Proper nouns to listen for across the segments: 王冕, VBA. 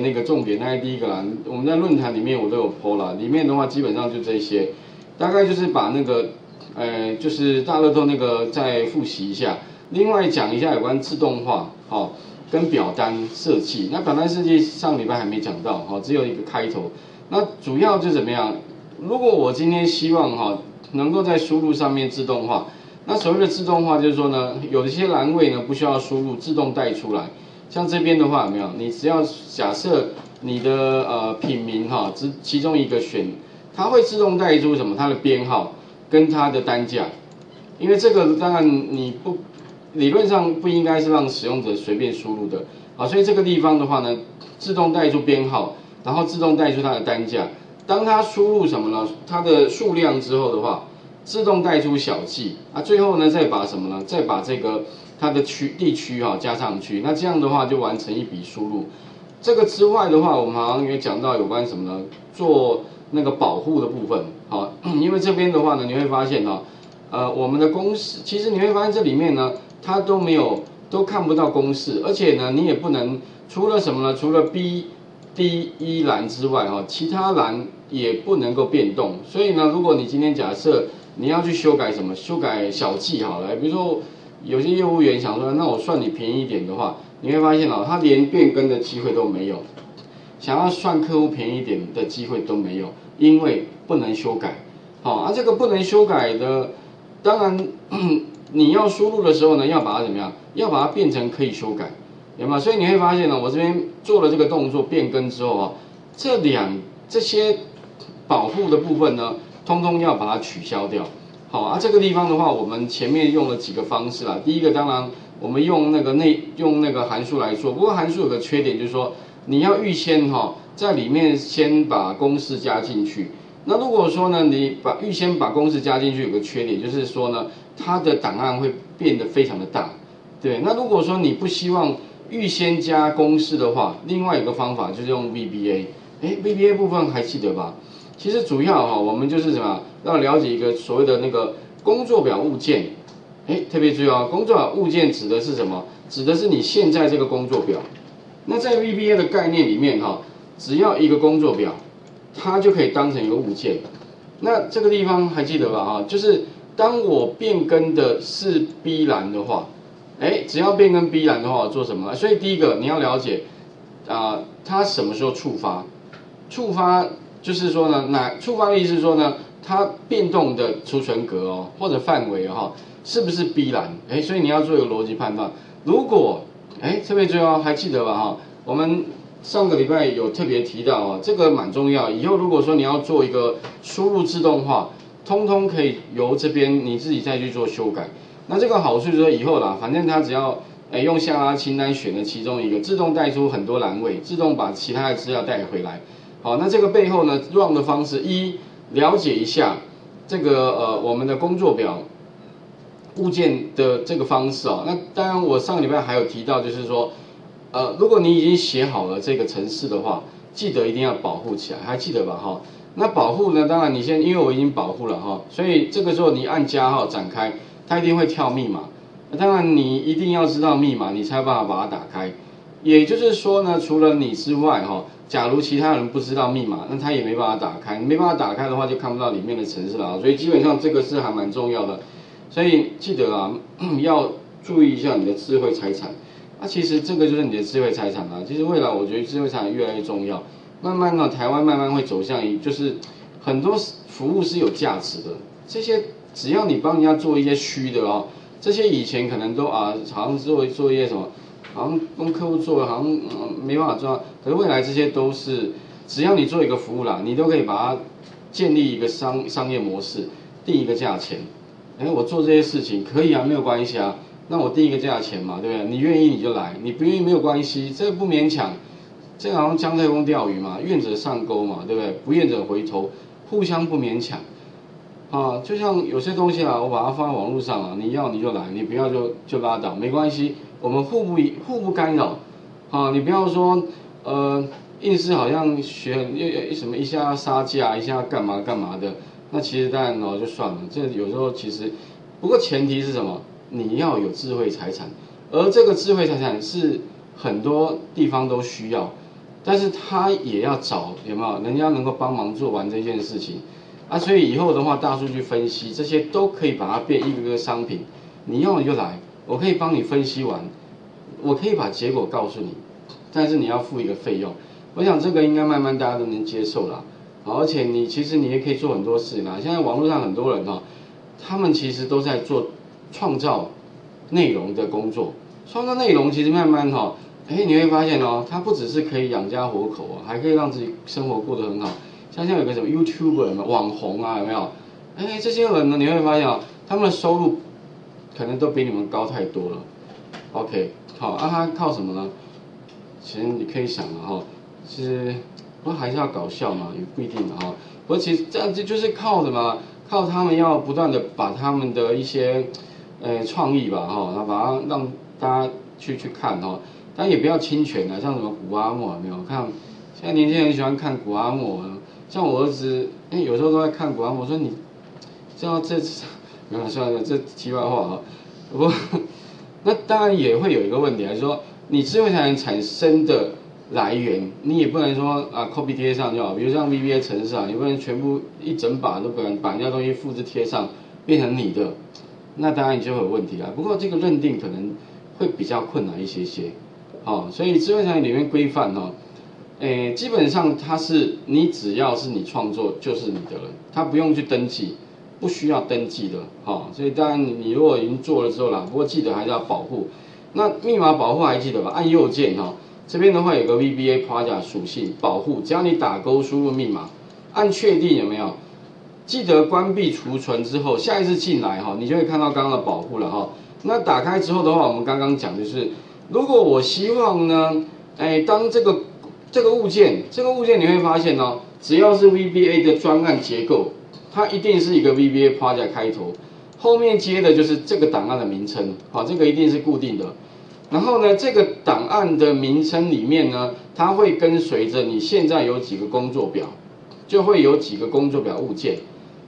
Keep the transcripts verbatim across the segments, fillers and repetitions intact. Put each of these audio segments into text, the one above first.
那个重点大概第一个啦，我们在论坛里面我都有 po 啦，里面的话基本上就这些，大概就是把那个，呃，就是大乐透那个再复习一下，另外讲一下有关自动化，好、哦，跟表单设计。那表单设计上礼拜还没讲到，好、哦，只有一个开头。那主要就怎么样？如果我今天希望哈、哦、能够在输入上面自动化，那所谓的自动化就是说呢，有一些栏位呢不需要输入，自动带出来。 像这边的话，有没有？你只要假设你的呃品名哈，只其中一个选，它会自动带出什么？它的编号跟它的单价，因为这个当然你不理论上不应该是让使用者随便输入的啊，所以这个地方的话呢，自动带出编号，然后自动带出它的单价。当它输入什么呢？它的数量之后的话，自动带出小计啊，最后呢再把什么呢？再把这个。 它的区地区哈、哦、加上去，那这样的话就完成一笔输入。这个之外的话，我们好像也讲到有关什么呢？做那个保护的部分，好、哦，因为这边的话呢，你会发现哦，呃，我们的公式其实你会发现这里面呢，它都没有都看不到公式，而且呢，你也不能除了什么呢？除了 B、D、E 栏之外哈、哦，其他栏也不能够变动。所以呢，如果你今天假设你要去修改什么，修改小计好了，比如说。 有些业务员想说，那我算你便宜一点的话，你会发现哦，他连变更的机会都没有，想要算客户便宜一点的机会都没有，因为不能修改。好、哦，啊，这个不能修改的，当然你要输入的时候呢，要把它怎么样？要把它变成可以修改，有没有？所以你会发现呢，我这边做了这个动作变更之后啊、哦，这两这些保护的部分呢，通通要把它取消掉。 好啊，这个地方的话，我们前面用了几个方式啦。第一个，当然我们用那个内用那个函数来做，不过函数有个缺点就是说，你要预先哈、哦、在里面先把公式加进去。那如果说呢，你把预先把公式加进去，有个缺点就是说呢，它的档案会变得非常的大。对，那如果说你不希望预先加公式的话，另外一个方法就是用 V B A。哎 ，V B A 部分还记得吧？ 其实主要哈、哦，我们就是什么，要了解一个所谓的那个工作表物件，哎，特别注意啊，工作表物件指的是什么？指的是你现在这个工作表。那在 V B A 的概念里面哈、哦，只要一个工作表，它就可以当成一个物件。那这个地方还记得吧？哈，就是当我变更的是 B 栏的话，哎，只要变更 B 栏的话，做什么？所以第一个你要了解啊、呃，它什么时候触发？触发。 就是说呢，哪触发的意思是说呢，它变动的储存格哦，或者范围哈、哦，是不是 B 栏？哎，所以你要做一个逻辑判断。如果哎，特别重要，还记得吧？哈、哦，我们上个礼拜有特别提到哦，这个蛮重要。以后如果说你要做一个输入自动化，通通可以由这边你自己再去做修改。那这个好处就是以后啦，反正它只要哎用下拉清单选了其中一个，自动带出很多栏位，自动把其他的资料带回来。 好，那这个背后呢 ，run 的方式一，了解一下这个呃我们的工作表物件的这个方式啊、哦。那当然，我上个礼拜还有提到，就是说，呃，如果你已经写好了这个程式的话，记得一定要保护起来，还记得吧？哈、哦，那保护呢，当然你先，因为我已经保护了哈、哦，所以这个时候你按加号展开，它一定会跳密码。当然，你一定要知道密码，你才有办法把它打开。也就是说呢，除了你之外哈、哦。 假如其他人不知道密码，那他也没办法打开，没办法打开的话就看不到里面的程式了，所以基本上这个是还蛮重要的，所以记得啊，要注意一下你的智慧财产。那、啊、其实这个就是你的智慧财产啦、啊。其实未来我觉得智慧财产越来越重要，慢慢呢、啊，台湾慢慢会走向一，就是很多服务是有价值的，这些只要你帮人家做一些虚的哦，这些以前可能都啊，好像做做一些什么。 好像跟客户做，好像、嗯、没办法做。可是未来这些都是，只要你做一个服务啦，你都可以把它建立一个商商业模式，定一个价钱。哎，我做这些事情可以啊，没有关系啊。那我定一个价钱嘛，对不对？你愿意你就来，你不愿意没有关系，这不勉强。这好像姜太公钓鱼嘛，愿者上钩嘛，对不对？不愿者回头，互相不勉强。啊，就像有些东西啊，我把它放在网络上啊，你要你就来，你不要就就拉倒，没关系。 我们互不互不干扰，啊，你不要说，呃，硬是好像学又什么一下杀价，一下干嘛干嘛的，那其实当然哦就算了。这有时候其实，不过前提是什么？你要有智慧财产，而这个智慧财产是很多地方都需要。但是他也要找有没有人家能够帮忙做完这件事情啊，所以以后的话，大数据分析这些都可以把它变一个个商品，你要你就来，我可以帮你分析完，我可以把结果告诉你，但是你要付一个费用，我想这个应该慢慢大家都能接受啦。好，而且你其实你也可以做很多事啦，现在网络上很多人哦，他们其实都在做创造内容的工作，创造内容其实慢慢哈、哦。 哎，你会发现哦，它不只是可以养家活口哦，还可以让自己生活过得很好。像现在有个什么 YouTuber 网红啊，有没有？哎，这些人呢，你会发现哦，他们的收入可能都比你们高太多了。OK， 好、哦，那、啊、他靠什么呢？其实你可以想了哈、哦，其实不过还是要搞笑嘛，也不一定的哈、哦。不过其实这样子就是靠什么？靠他们要不断的把他们的一些呃创意吧哈、哦，然后把它让大家去去看哦。 但也不要侵权啊，像什么古阿莫有没有？看现在年轻人喜欢看古阿莫，像我儿子，哎、欸，有时候都在看古阿莫。我说你知道这次没有算了，这题外话啊。我那当然也会有一个问题，就是说你智慧财产产生的来源，你也不能说啊 copy 贴上就好。比如像 V B A 程式啊，你不能全部一整把都不能把人家东西复制贴上变成你的，那当然你就会有问题啊。不过这个认定可能会比较困难一些些。 哦，所以智慧财产里面规范哦，诶，基本上它是你只要是你创作就是你的了，它不用去登记，不需要登记的，哦，所以当然你如果已经做了之后啦，不过记得还是要保护。那密码保护还记得吧？按右键哦，这边的话有个 V B A Project 属性保护，只要你打勾输入密码，按确定有没有？记得关闭储存之后，下一次进来哈、哦，你就会看到刚刚的保护了哈、哦。那打开之后的话，我们刚刚讲就是。 如果我希望呢，哎，当这个这个物件，这个物件你会发现哦，只要是 V B A 的专案结构，它一定是一个 V B A project 开头，后面接的就是这个档案的名称，好、哦，这个一定是固定的。然后呢，这个档案的名称里面呢，它会跟随着你现在有几个工作表，就会有几个工作表物件。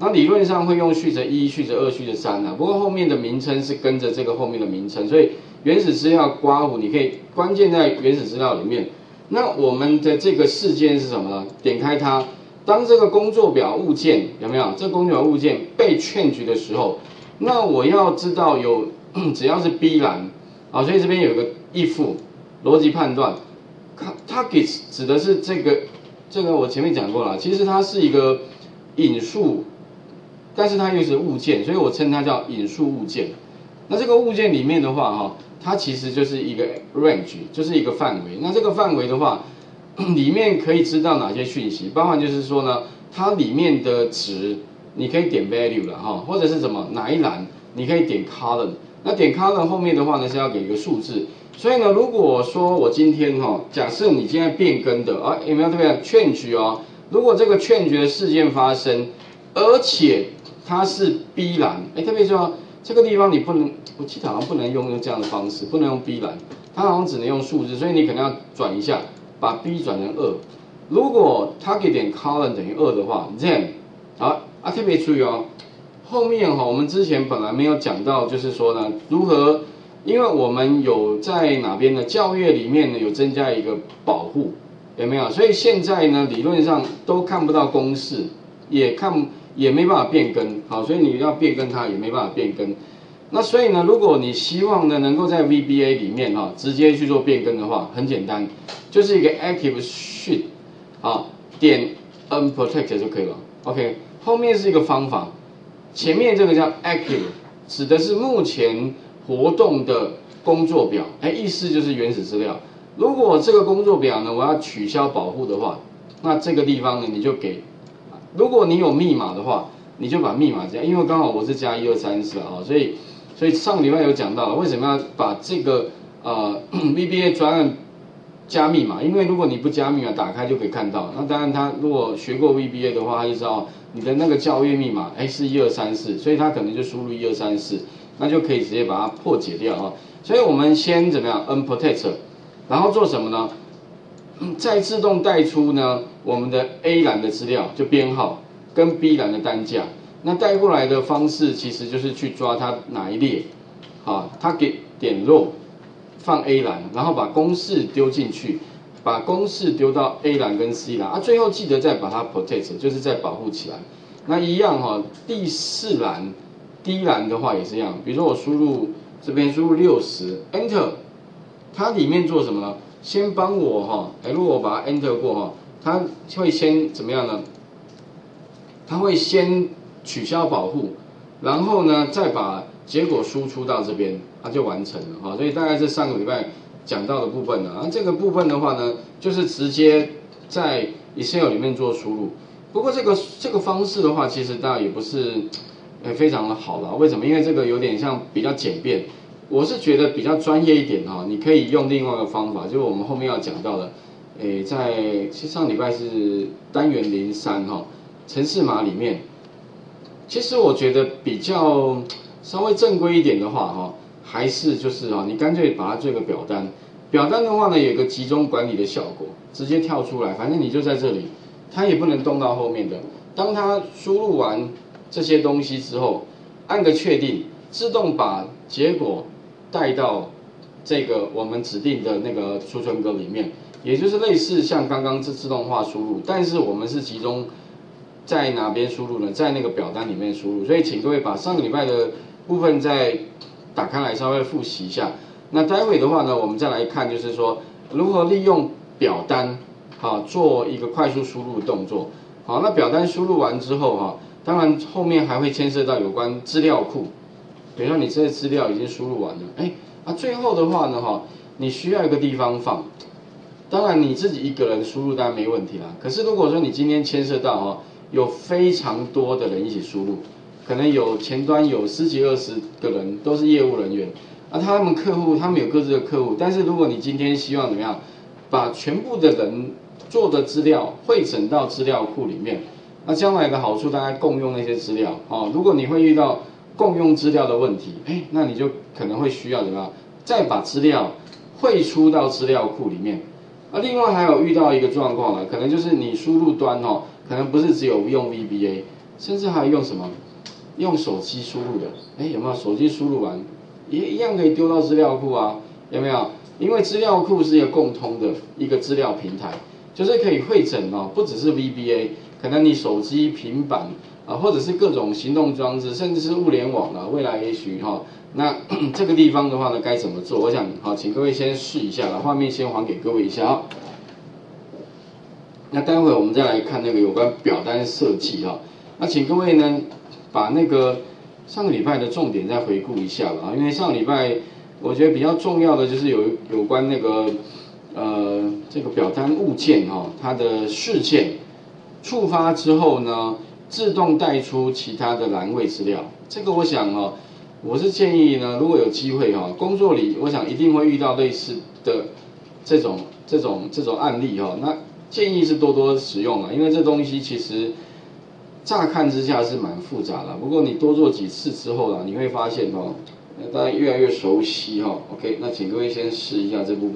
那理论上会用序则一、序则二、序则三啊，不过后面的名称是跟着这个后面的名称，所以。 原始资料刮弧，你可以关键在原始资料里面。那我们的这个事件是什么呢？点开它，当这个工作表物件有没有？这工作表物件被changed的时候，那我要知道有只要是 B 栏啊，所以这边有一个 if 逻辑判断 ，target 指的是这个这个我前面讲过了，其实它是一个引述，但是它又是物件，所以我称它叫引述物件。那这个物件里面的话，哈。 它其实就是一个 range， 就是一个范围。那这个范围的话，里面可以知道哪些讯息？包含就是说呢，它里面的值，你可以点 value 了哈，或者是什么哪一栏，你可以点 column。那点 column 后面的话呢是要给一个数字。所以呢，如果说我今天哈、哦，假设你今天变更的啊，有没有特别 change 哦？如果这个 change 的事件发生，而且它是 B 栏，哎，特别说。 这个地方你不能，我记得好像不能用用这样的方式，不能用 B 栏，它好像只能用数字，所以你可能要转一下，把 B 转成 二。如果 target 点 column 等于二的话 ，then 好啊，特别注意哦，后面哈、哦、我们之前本来没有讲到，就是说呢如何，因为我们有在哪边呢？教育里面呢有增加一个保护，有没有？所以现在呢理论上都看不到公式，也看。 也没办法变更，好，所以你要变更它也没办法变更。那所以呢，如果你希望呢能够在 V B A 里面哈、哦、直接去做变更的话，很简单，就是一个 Active Sheet 啊，点 Unprotect 就可以了。OK， 后面是一个方法，前面这个叫 Active， 指的是目前活动的工作表，哎，意思就是原始资料。如果这个工作表呢，我要取消保护的话，那这个地方呢你就给。 如果你有密码的话，你就把密码加，因为刚好我是加一二三四啊，所以所以上礼拜有讲到了为什么要把这个呃 V B A 专案加密码，因为如果你不加密码打开就可以看到。那当然他如果学过 V B A 的话，他就知道你的那个校阅密码哎是一二三四，所以他可能就输入一二三四，那就可以直接把它破解掉啊。所以我们先怎么样 unprotect， 然后做什么呢？ 再自动带出呢，我们的 A 栏的资料就编号跟 B 栏的单价，那带过来的方式其实就是去抓它哪一列，啊，它给点 row 放 A 栏，然后把公式丢进去，把公式丢到 A 栏跟 C 栏啊，最后记得再把它 protect， 就是再保护起来。那一样哈、哦，第四栏 D 栏的话也是一样，比如说我输入这边输入六十 Enter， 它里面做什么呢？先帮我哈、哦，哎，如果我把它 Enter 过哈、哦，它会先怎么样呢？它会先取消保护，然后呢再把结果输出到这边，它、啊、就完成了哈、哦。所以大概这上个礼拜讲到的部分呢、啊，啊这个部分的话呢，就是直接在 Excel 里面做输入。不过这个这个方式的话，其实当然也不是，呃、欸、非常的好啦。为什么？因为这个有点像比较简便，我是觉得比较专业一点哈、哦。你可以用另外一个方法，就是我们后面要讲到的，诶、欸、在其实上礼拜是单元零三哈，程式码里面，其实我觉得比较稍微正规一点的话哈、哦。还是就是啊，你干脆把它做个表单，表单的话呢，有个集中管理的效果，直接跳出来，反正你就在这里，它也不能动到后面的。当它输入完这些东西之后，按个确定，自动把结果带到这个我们指定的那个储存格里面，也就是类似像刚刚这自动化输入，但是我们是集中在哪边输入呢？在那个表单里面输入。所以请各位把上个礼拜的部分在打开来稍微复习一下，那待会的话呢，我们再来看，就是说如何利用表单，好、啊、做一个快速输入的动作。好，那表单输入完之后哈、啊，当然后面还会牵涉到有关资料库，比如说你这些资料已经输入完了，哎，啊最后的话呢哈、啊，你需要一个地方放，当然你自己一个人输入当然没问题啦。可是如果说你今天牵涉到哈、啊，有非常多的人一起输入。可能有前端有十几二十个人都是业务人员，啊，他们客户他们有各自的客户，但是如果你今天希望怎么样，把全部的人做的资料汇整到资料库里面，那将来的好处大概共用那些资料啊、哦，如果你会遇到共用资料的问题，哎，那你就可能会需要怎么样，再把资料汇出到资料库里面。啊，另外还有遇到一个状况了，可能就是你输入端哦，可能不是只有用 V B A， 甚至还有用什么？用手机输入的，哎，有没有手机输入完，也一样可以丢到资料库啊？有没有？因为资料库是一个共通的一个资料平台，就是可以汇整哦，不只是 V B A， 可能你手机、平板啊，或者是各种行动装置，甚至是物联网啊，未来也许哈、哦，那这个地方的话呢，该怎么做？我想好、哦，请各位先试一下啦，画面先还给各位一下啊、哦。那待会我们再来看那个有关表单设计啊、哦，那请各位呢。把那个上个礼拜的重点再回顾一下吧，因为上个礼拜我觉得比较重要的就是有有关那个呃这个表单物件哈、哦，它的事件触发之后呢，自动带出其他的栏位资料。这个我想哦，我是建议呢，如果有机会哈、哦，工作里我想一定会遇到类似的这种这种这种案例哈、哦，那建议是多多使用啊，因为这东西其实。乍看之下是蛮复杂的，不过你多做几次之后啦，你会发现哦，大家越来越熟悉哦。OK， 那请各位先试一下这部分。